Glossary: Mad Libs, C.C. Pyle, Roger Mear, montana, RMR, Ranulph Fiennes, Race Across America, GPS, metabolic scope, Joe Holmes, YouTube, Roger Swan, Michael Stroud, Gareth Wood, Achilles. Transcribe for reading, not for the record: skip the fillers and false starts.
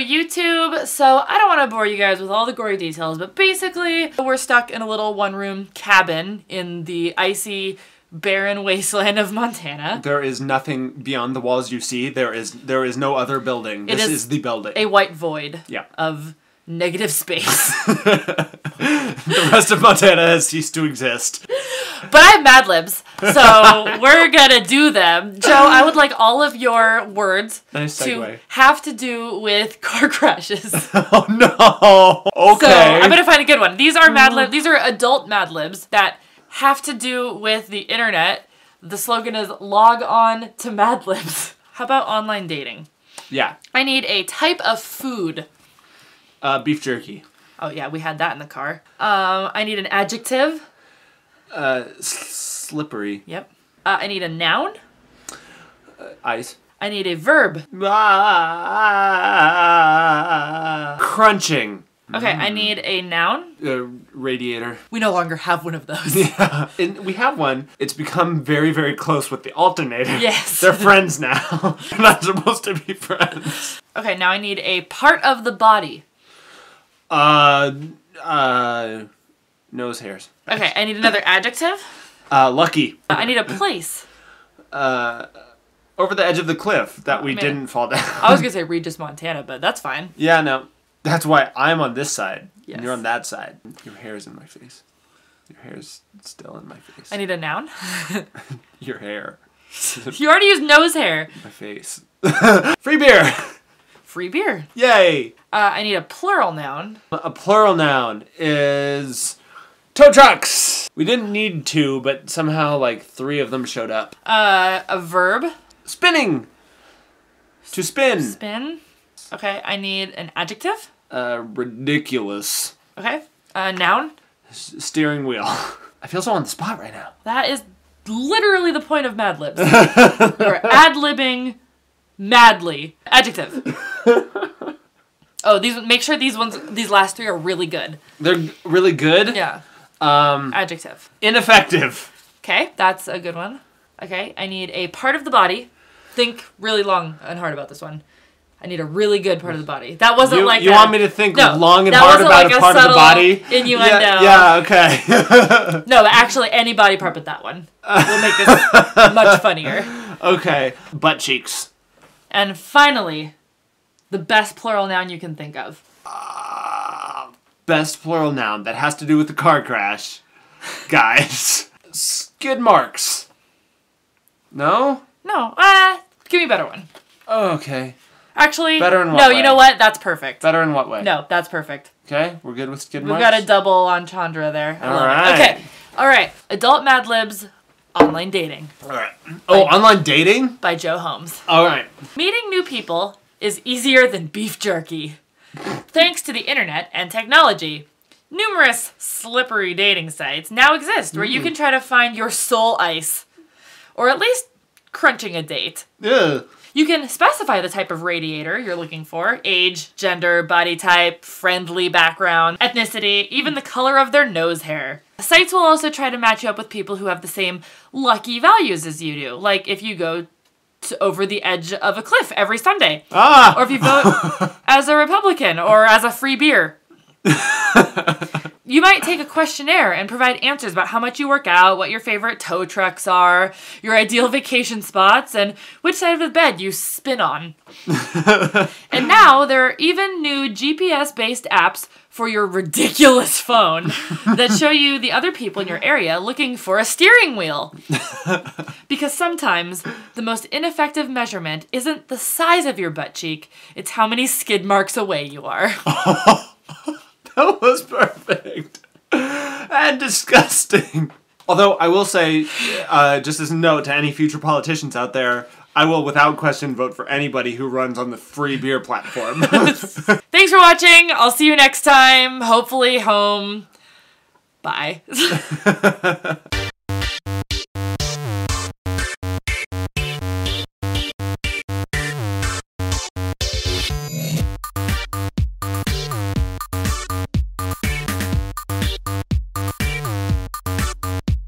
YouTube. So I don't want to bore you guys with all the gory details, but basically we're stuck in a little one-room cabin in the icy, barren wasteland of Montana. There is nothing beyond the walls you see. There is no other building. This is the building. A white void of negative space. The rest of Montana has ceased to exist. But I have Mad Libs, so we're gonna do them. Joe, I would like all of your words to have to do with car crashes. Oh no! Okay. So I'm gonna find a good one. These are Mad Libs. These are adult Mad Libs that have to do with the internet. The slogan is log on to Mad Libs. How about online dating? Yeah. I need a type of food. Beef jerky. Oh yeah, we had that in the car. I need an adjective. Slippery. Yep. I need a noun. Ice. I need a verb. Crunching. Okay, I need a noun. Radiator. We no longer have one of those. Yeah, and we have one. It's become very, very close with the alternator. Yes. They're friends now. They're not supposed to be friends. Okay, now I need a part of the body. Nose hairs. Okay, I need another adjective. Lucky. I need a place. Over the edge of the cliff that we didn't fall down. I was gonna say Regis, Montana, but that's fine. Yeah, no. That's why I'm on this side, and you're on that side. Your hair's in my face. Your hair's still in my face. I need a noun. Your hair. You already used nose hair. My face. Free beer. Free beer. Yay. I need a plural noun. A plural noun is tow trucks. We didn't need two, but somehow like three of them showed up. A verb. Spinning. To spin. Spin. Okay, I need an adjective. Ridiculous. Okay, a noun. Steering wheel. I feel so on the spot right now. That is literally the point of Mad Libs. We're ad-libbing madly. Adjective. Oh, these. Make sure these ones, these last three are really good. They're really good? Yeah. Adjective. Ineffective. Okay, that's a good one. Okay, I need a part of the body. Think really long and hard about this one. I need a really good part of the body. That wasn't You want me to think long and hard about a part of the body? Innuendo. Yeah, okay. No, but actually any body part but that one. We'll make this much funnier. Okay. Butt cheeks. And finally, the best plural noun you can think of. Best plural noun that has to do with the car crash. Guys. Skid marks. No? No. Give me a better one. Oh, okay. Actually, better in what way? You know what? That's perfect. Better in what way? No, that's perfect. Okay, we're good with skid marks? We've got a double entendre there. All right. Okay, all right. Adult Mad Libs, online dating. All right. Oh, online dating? By Joe Holmes. All right. Meeting new people is easier than beef jerky. Thanks to the internet and technology, numerous slippery dating sites now exist where you can try to find your soul ice, or at least crunching a date. Yeah. You can specify the type of radiator you're looking for, age, gender, body type, friendly background, ethnicity, even the color of their nose hair. Sites will also try to match you up with people who have the same lucky values as you do, like if you go to over the edge of a cliff every Sunday, or if you vote as a Republican or as a free beer. You might take a questionnaire and provide answers about how much you work out, what your favorite tow trucks are, your ideal vacation spots, and which side of the bed you spin on. And now there are even new GPS-based apps for your ridiculous phone that show you the other people in your area looking for a steering wheel. Because sometimes the most ineffective measurement isn't the size of your butt cheek, it's how many skid marks away you are. That was perfect and disgusting. Although I will say, just as a note to any future politicians out there, I will without question vote for anybody who runs on the free beer platform. Thanks for watching. I'll see you next time. Hopefully home. Bye.